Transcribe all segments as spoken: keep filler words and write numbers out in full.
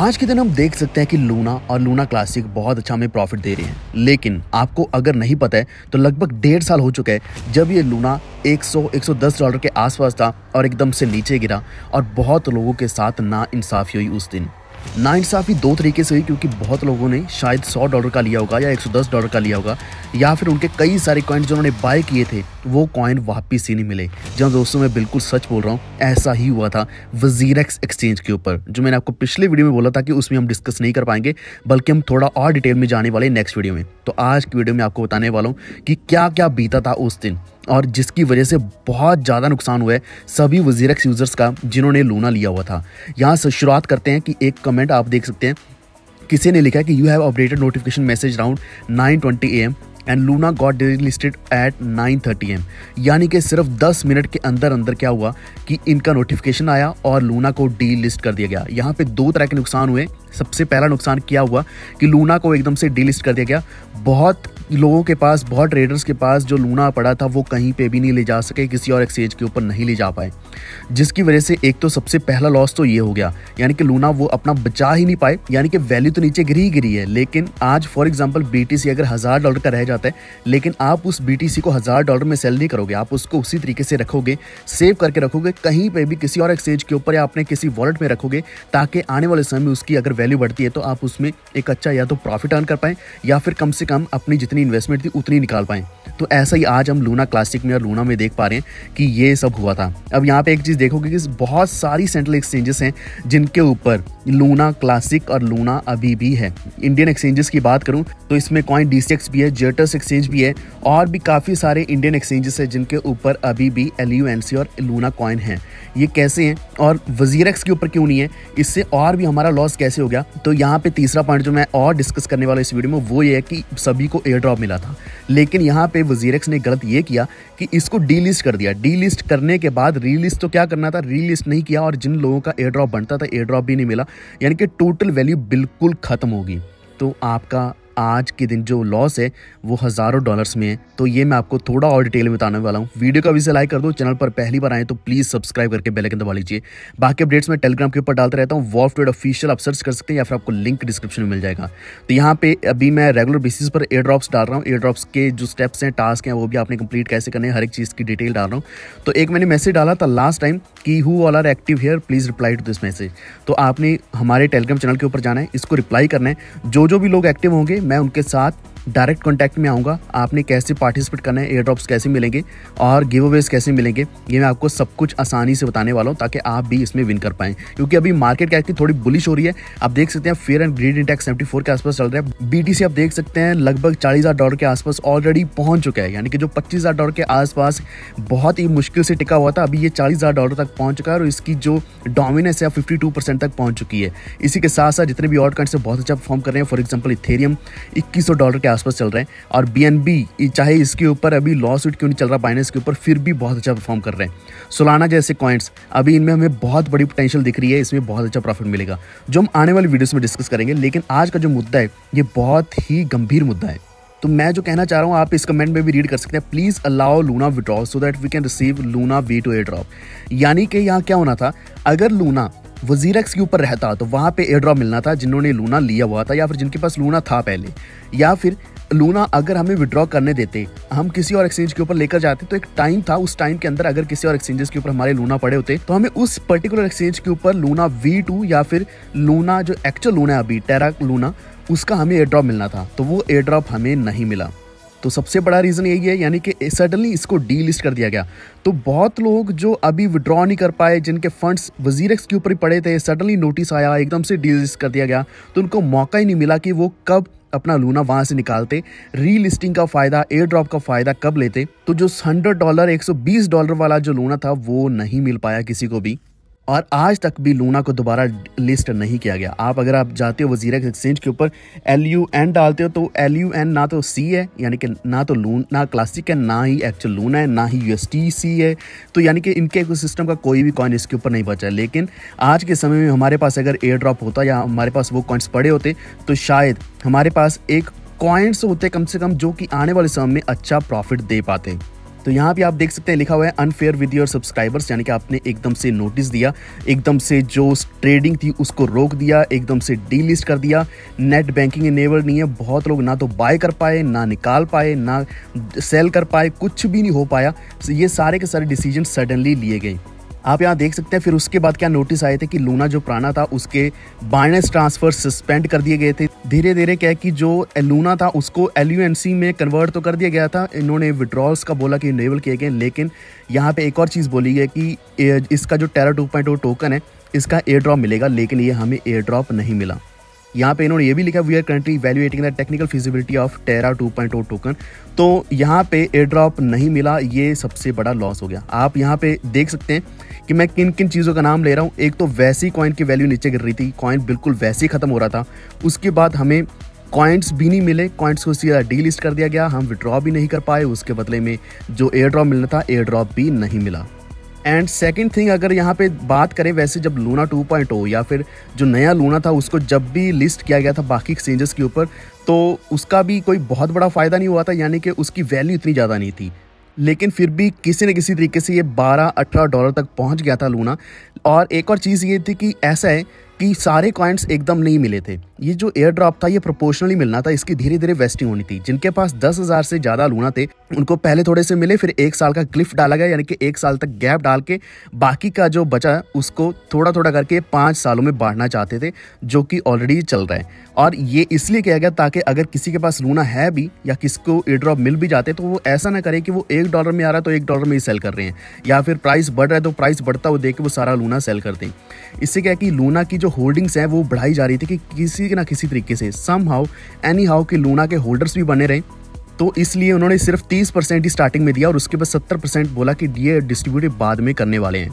आज के दिन हम देख सकते हैं कि लूना और लूना क्लासिक बहुत अच्छा हमें प्रॉफिट दे रही है, लेकिन आपको अगर नहीं पता है तो लगभग डेढ़ साल हो चुका है जब ये लूना सौ एक सौ दस डॉलर के आसपास था और एकदम से नीचे गिरा और बहुत लोगों के साथ नाइंसाफी हुई उस दिन। नाइंसाफी दो तरीके से हुई, क्योंकि बहुत लोगों ने शायद सौ डॉलर का लिया होगा या एक सौ दस डॉलर का लिया होगा, या फिर उनके कई सारे कॉइन जो उन्होंने बाय किए थे वो कॉइन वापस ही नहीं मिले। जहाँ दोस्तों मैं बिल्कुल सच बोल रहा हूँ, ऐसा ही हुआ था WazirX एक्सचेंज के ऊपर, जो मैंने आपको पिछले वीडियो में बोला था कि उसमें हम डिस्कस नहीं कर पाएंगे, बल्कि हम थोड़ा और डिटेल में जाने वाले नेक्स्ट वीडियो में। तो आज की वीडियो में आपको बताने वाला हूँ कि क्या क्या बीता था उस दिन और जिसकी वजह से बहुत ज़्यादा नुकसान हुआ है सभी WazirX यूज़र्स का जिन्होंने लूना लिया हुआ था। यहाँ से शुरुआत करते हैं कि एक कमेंट आप देख सकते हैं, किसी ने लिखा है कि you have updated notification message around nine twenty A M and Luna got delisted at nine thirty A M. यानी कि सिर्फ दस मिनट के अंदर अंदर क्या हुआ कि इनका नोटिफिकेशन आया और लूना को डीलिस्ट कर दिया गया। यहाँ पे दो तरह के नुकसान हुए। सबसे पहला नुकसान क्या हुआ कि लूना को एकदम से डीलिस्ट कर दिया गया। बहुत लोगों के पास, बहुत ट्रेडर्स के पास जो लूना पड़ा था वो कहीं पे भी नहीं ले जा सके, किसी और एक्सचेंज के ऊपर नहीं ले जा पाए, जिसकी वजह से एक तो सबसे पहला लॉस तो ये हो गया, यानी कि लूना वो अपना बचा ही नहीं पाए। यानी कि वैल्यू तो नीचे गिरी ही गिरी है, लेकिन आज फॉर एग्जांपल बीटीसी अगर हज़ार डॉलर का रह जाता है, लेकिन आप उस बीटीसी को हज़ार डॉलर में सेल नहीं करोगे, आप उसको उसी तरीके से रखोगे, सेव करके रखोगे, कहीं पर भी किसी और एक्सचेंज के ऊपर या अपने किसी वॉलेट में रखोगे, ताकि आने वाले समय में उसकी अगर वैल्यू बढ़ती है तो आप उसमें एक अच्छा या तो प्रॉफिट अर्न कर पाएँ या फिर कम से कम अपनी जितनी इन्वेस्टमेंट थी उतनी निकाल पाएं। तो ऐसा ही आज हम लूना क्लासिक में और लूना में देख पा रहे हैं कि ये सब हुआ था। अब यहाँ पे एक चीज देखोगे कि बहुत सारी सेंट्रल एक्सचेंजेस हैं जिनके ऊपर लूना क्लासिक और लूना अभी भी है। इंडियन एक्सचेंजेस की बात करूं तो इसमें कॉइन डीसीएक्स भी है, जेटस एक्सचेंज भी है और भी काफी सारे इंडियन एक्सचेंजेस हैं जिनके ऊपर अभी भी एलयूएनसी और लूना कॉइन है। ये कैसे हैं और WazirX के ऊपर क्यों नहीं है, इससे और भी हमारा लॉस कैसे हो गया? तो यहाँ पे तीसरा पॉइंट जो मैं और डिस्कस करने वाला इस वीडियो में वो ये है कि सभी को एयर ड्रॉप मिला था, लेकिन यहाँ पे WazirX ने गलत ये किया कि इसको डीलिस्ट कर दिया। डीलिस्ट करने के बाद रीलिस्ट तो क्या करना था, रीलिस्ट नहीं किया और जिन लोगों का एयर ड्रॉप बनता था एयर ड्रॉप भी नहीं मिला, यानी कि टोटल वैल्यू बिल्कुल खत्म होगी। तो आपका आज के दिन जो लॉस है वो हज़ारों डॉलर्स में है। तो ये मैं आपको थोड़ा और डिटेल में बताने वाला हूँ। वीडियो का भी से लाइक कर दो, चैनल पर पहली बार आए तो प्लीज़ सब्सक्राइब करके बेल आइकन दबा लीजिए। बाकी अपडेट्स मैं टेलीग्राम के ऊपर डालता रहता हूँ, वॉल्फ ट्रेड ऑफिशियल आप सर्च कर सकते हैं या फिर आपको लिंक डिस्क्रिप्शन में मिल जाएगा। तो यहाँ पे अभी मैं रेगुलर बेसिस पर एयर ड्रॉप्स डाल रहा हूँ, एयर ड्रॉप्स के जो स्टेप्स हैं, टास्क हैं, वो भी आपने कंप्लीट कैसे करने हैं, हर एक चीज़ की डिटेल डाल रहा हूँ। तो एक मैंने मैसेज डाला था लास्ट टाइम कि who all are active here please reply to this message. तो आपने हमारे टेलीग्राम चैनल के ऊपर जाना है, इसको रिप्लाई करना है। जो जो भी लोग एक्टिव होंगे मैं उनके साथ डायरेक्ट कॉन्टैक्ट में आऊँगा। आपने कैसे पार्टिसिपेट करना है, एयर ड्रॉप्स कैसे मिलेंगे और गिव अवेज कैसे मिलेंगे, ये मैं आपको सब कुछ आसानी से बताने वाला हूँ ताकि आप भी इसमें विन कर पाएँ। क्योंकि अभी मार्केट कैप की थोड़ी बुलिश हो रही है, आप देख सकते हैं fear and greed index seventy four के आसपास चल रहा है। बीटीसी आप देख सकते हैं लगभग चालीस हज़ार डॉलर के आसपास ऑलरेडी पहुँच चुका है, यानी कि जो पच्चीस हज़ार डॉलर के आसपास बहुत ही मुश्किल से टिका हुआ था, अभी ये चालीस हज़ार डॉलर तक पहुँच चुका है और इसकी जो डोमिनेंस है फिफ्टी टू परसेंट तक पहुँच चुकी है। इसी के साथ साथ जितने भी और कॉइन्स बहुत अच्छा परफॉर्म कर रहे हैं, फॉर एग्जाम्पल इथेरियम इक्कीस सौ डॉलर आसपास चल रहे हैं और बी एन बी चाहे इसके ऊपर अभी लॉस सूट क्यों नहीं चल रहा बाइनेंस के ऊपर, फिर भी बहुत अच्छा परफॉर्म कर रहे हैं। सोलाना जैसे कॉइन्स अभी इनमें हमें बहुत बड़ी पोटेंशियल दिख रही है, इसमें बहुत अच्छा प्रॉफिट मिलेगा जो हम आने वाली वीडियोस में डिस्कस करेंगे। लेकिन आज का जो मुद्दा है ये बहुत ही गंभीर मुद्दा है। तो मैं जो कहना चाह रहा हूँ आप इस कमेंट में भी रीड कर सकते हैं, please allow Luna withdrawal so that we can receive Luna V two airdrop. यानी कि यहाँ क्या होना था, अगर लूना WazirX के ऊपर रहता तो वहाँ पे एयर ड्रॉप मिलना था जिन्होंने लूना लिया हुआ था या फिर जिनके पास लूना था पहले, या फिर लूना अगर हमें विड्रॉ करने देते हम किसी और एक्सचेंज के ऊपर लेकर जाते तो एक टाइम था, उस टाइम के अंदर अगर किसी और एक्सचेंजेस के ऊपर हमारे लूना पड़े होते तो हमें उस पर्टिकुलर एक्सचेंज के ऊपर लूना वी टू या फिर लूना जो एक्चुअल लूना है अभी टेरा लूना उसका हमें एयर ड्रॉप मिलना था, तो वो एयर ड्रॉप हमें नहीं मिला। तो सबसे बड़ा रीज़न यही है, यानी कि सडनली इसको डीलिस्ट कर दिया गया। तो बहुत लोग जो अभी विड्रॉ नहीं कर पाए, जिनके फंड्स WazirX के ऊपर ही पड़े थे, सडनली नोटिस आया एकदम से डीलिस्ट कर दिया गया, तो उनको मौका ही नहीं मिला कि वो कब अपना लूना वहाँ से निकालते, रीलिस्टिंग का फ़ायदा, एयर ड्रॉप का फ़ायदा कब लेते। तो जो हंड्रेड डॉलर एक सौ बीस डॉलर वाला जो लूना था वो नहीं मिल पाया किसी को भी और आज तक भी लूना को दोबारा लिस्ट नहीं किया गया। आप अगर आप जाते हो WazirX एक्सचेंज के ऊपर एल यू एन डालते हो तो एल यू एन ना तो सी है, यानी कि ना तो लूना क्लासिक है, ना ही एक्चुअल लूना है, ना ही यू एस टी सी है, तो यानी कि इनके इकोसिस्टम का कोई भी कॉइन इसके ऊपर नहीं बचा है। लेकिन आज के समय में हमारे पास अगर एयर ड्रॉप होता या हमारे पास वो कॉइन्स पड़े होते तो शायद हमारे पास एक कॉइन्स होते कम से कम जो कि आने वाले समय में अच्छा प्रॉफिट दे पाते। तो यहाँ पे आप देख सकते हैं लिखा हुआ है अनफेयर विद योर सब्सक्राइबर्स, यानी कि आपने एकदम से नोटिस दिया, एकदम से जो ट्रेडिंग थी उसको रोक दिया, एकदम से डीलिस्ट कर दिया, नेट बैंकिंग इनेबल नहीं है, बहुत लोग ना तो बाय कर पाए, ना निकाल पाए, ना सेल कर पाए, कुछ भी नहीं हो पाया। तो ये सारे के सारे डिसीजन सडनली लिए गए। आप यहाँ देख सकते हैं फिर उसके बाद क्या नोटिस आए थे कि लूना जो प्राना था उसके बाइनेंस ट्रांसफर सस्पेंड कर दिए गए थे। धीरे धीरे क्या कि जो लूना था उसको एल यू एन सी में कन्वर्ट तो कर दिया गया था, इन्होंने विड्रॉल्स का बोला कि इनेबल किए गए, लेकिन यहाँ पे एक और चीज़ बोली गई कि इसका जो Terra two point O token है इसका एयर ड्रॉप मिलेगा, लेकिन ये हमें एयर ड्रॉप नहीं मिला। यहाँ पे इन्होंने ये भी लिखा we are currently evaluating the technical feasibility of Terra two point O token, तो यहाँ पे एयर ड्रॉप नहीं मिला, ये सबसे बड़ा लॉस हो गया। आप यहाँ पे देख सकते हैं कि मैं किन किन चीज़ों का नाम ले रहा हूँ। एक तो वैसी कॉइन की वैल्यू नीचे गिर रही थी, कॉइन बिल्कुल वैसे ही ख़त्म हो रहा था। उसके बाद हमें कॉइन्स भी नहीं मिले, कॉइन्स को सीधा डीलिस्ट कर दिया गया, हम विड्रॉ भी नहीं कर पाए, उसके बदले में जो एयर ड्रॉप मिलना था एयर ड्रॉप भी नहीं मिला। एंड सेकंड थिंग, अगर यहाँ पे बात करें, वैसे जब लूना टू पॉइंट ओ या फिर जो नया लूना था उसको जब भी लिस्ट किया गया था बाकी एक्सचेंजेस के ऊपर, तो उसका भी कोई बहुत बड़ा फ़ायदा नहीं हुआ था, यानी कि उसकी वैल्यू इतनी ज़्यादा नहीं थी, लेकिन फिर भी किसी न किसी तरीके से ये बारह अठारह डॉलर तक पहुँच गया था लूना। और एक और चीज़ ये थी कि ऐसा है कि सारे कॉइन्स एकदम नहीं मिले थे, ये जो एयर ड्रॉप था ये प्रोपोर्शनली मिलना था, इसकी धीरे धीरे वेस्टिंग होनी थी। जिनके पास दस हज़ार से ज़्यादा लूना थे उनको पहले थोड़े से मिले, फिर एक साल का क्लिफ डाला गया, यानी कि एक साल तक गैप डाल के बाकी का जो बचा उसको थोड़ा थोड़ा करके पाँच सालों में बांटना चाहते थे, जो कि ऑलरेडी चल रहा है। और ये इसलिए किया गया ताकि अगर किसी के पास लूना है भी या किसको एयर ड्रॉप मिल भी जाते तो वो ऐसा ना करे कि वो एक डॉलर में आ रहा है तो एक डॉलर में ही सेल कर रहे हैं, या फिर प्राइस बढ़ रहा है तो प्राइस बढ़ता हुआ देख के वो सारा लूना सेल कर दें। इससे क्या कि लूना की जो होल्डिंग्स हैं वो बढ़ाई जा रही थी कि किसी ना किसी तरीके से सम हाउ एनी हाउ कि लूना के होल्डर्स भी बने रहें। तो इसलिए उन्होंने सिर्फ तीस परसेंट ही स्टार्टिंग में दिया और उसके बाद सत्तर परसेंट बोला कि ये डिस्ट्रीब्यूट बाद में करने वाले हैं।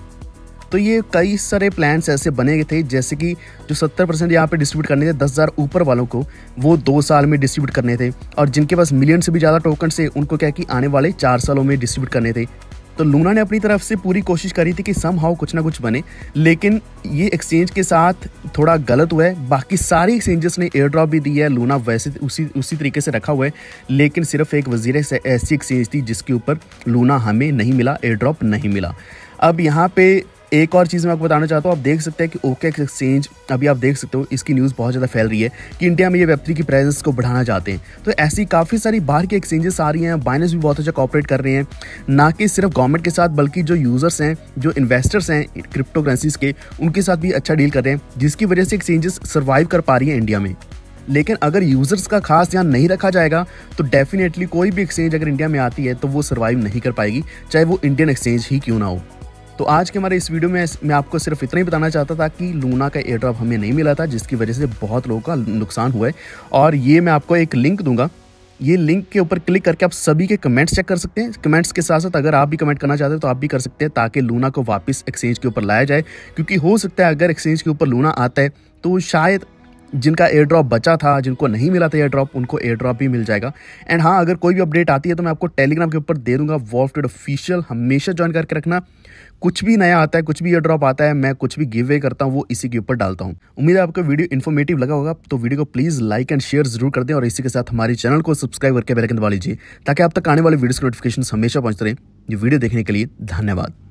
तो ये कई सारे प्लान्स ऐसे बने थे, जैसे कि जो सत्तर परसेंट यहाँ पे डिस्ट्रीब्यूट करने थे दस हज़ार ऊपर वालों को, वो दो साल में डिस्ट्रीब्यूट करने थे, और जिनके पास मिलियन से भी ज़्यादा टोकन से उनको क्या कि आने वाले चार सालों में डिस्ट्रीब्यूट करने थे। तो लूना ने अपनी तरफ से पूरी कोशिश करी थी कि सम हाउ कुछ ना कुछ बने, लेकिन ये एक्सचेंज के साथ थोड़ा गलत हुआ है। बाकी सारे एक्सचेंजेस ने एयर ड्रॉप भी दी है, लूना वैसे उसी उसी तरीके से रखा हुआ है, लेकिन सिर्फ एक WazirX ऐसी एक्सचेंज थी जिसके ऊपर लूना हमें नहीं मिला, एयर ड्रॉप नहीं मिला। अब यहाँ पे एक और चीज़ मैं आपको बताना चाहता हूँ। आप देख सकते हैं कि ओकेएक्स एक्सचेंज, अभी आप देख सकते हो इसकी न्यूज़ बहुत ज़्यादा फैल रही है कि इंडिया में ये वेब थ्री की प्रेजेंस को बढ़ाना चाहते हैं। तो ऐसी काफ़ी सारी बाहर के एक्सचेंजेस आ रही हैं, बाइनेंस भी बहुत अच्छा कॉपरेट कर रहे हैं, ना कि सिर्फ गवर्नमेंट के साथ बल्कि जो यूज़र्स हैं, जो इन्वेस्टर्स हैं क्रिप्टो करेंसीज़ के, उनके साथ भी अच्छा डील कर रहे हैं, जिसकी वजह से एक्सचेंजेस सर्वाइव कर पा रही हैं इंडिया में। लेकिन अगर यूज़र्स का खास ध्यान नहीं रखा जाएगा तो डेफिनेटली कोई भी एक्सचेंज अगर इंडिया में आती है तो वो सर्वाइव नहीं कर पाएगी, चाहे वो इंडियन एक्सचेंज ही क्यों ना हो। तो आज के हमारे इस वीडियो में मैं आपको सिर्फ इतना ही बताना चाहता था कि लूना का एयर ड्रॉप हमें नहीं मिला था, जिसकी वजह से बहुत लोगों का नुकसान हुआ है। और ये मैं आपको एक लिंक दूंगा, ये लिंक के ऊपर क्लिक करके आप सभी के कमेंट्स चेक कर सकते हैं। कमेंट्स के साथ साथ अगर आप भी कमेंट करना चाहते हो तो आप भी कर सकते हैं, ताकि लूना को वापस एक्सचेंज के ऊपर लाया जाए, क्योंकि हो सकता है अगर एक्सचेंज के ऊपर लूना आता है तो शायद जिनका एयर ड्रॉप बचा था, जिनको नहीं मिला था एयर ड्रॉप, उनको एयर ड्रॉप भी मिल जाएगा। एंड हाँ, अगर कोई भी अपडेट आती है तो मैं आपको टेलीग्राम के ऊपर दे दूंगा, वॉल्फ ट्रेड ऑफिशियल, हमेशा ज्वाइन करके रखना। कुछ भी नया आता है, कुछ भी एयर ड्रॉप आता है, मैं कुछ भी गिव अवे करता हूँ वो इसी के ऊपर डालता हूँ। उम्मीद है आपको वीडियो इन्फॉर्मेटिव लगा होगा, तो वीडियो को प्लीज़ लाइक एंड शेयर जरूर कर दें, और इसी के साथ हमारे चैनल को सब्सक्राइब करके बेल आइकन दबा लीजिए, ताकि आप तक आने वाले वीडियोज़ के नोटिफिकेशन हमेशा पहुँचते रहें। ये वीडियो देखने के लिए धन्यवाद।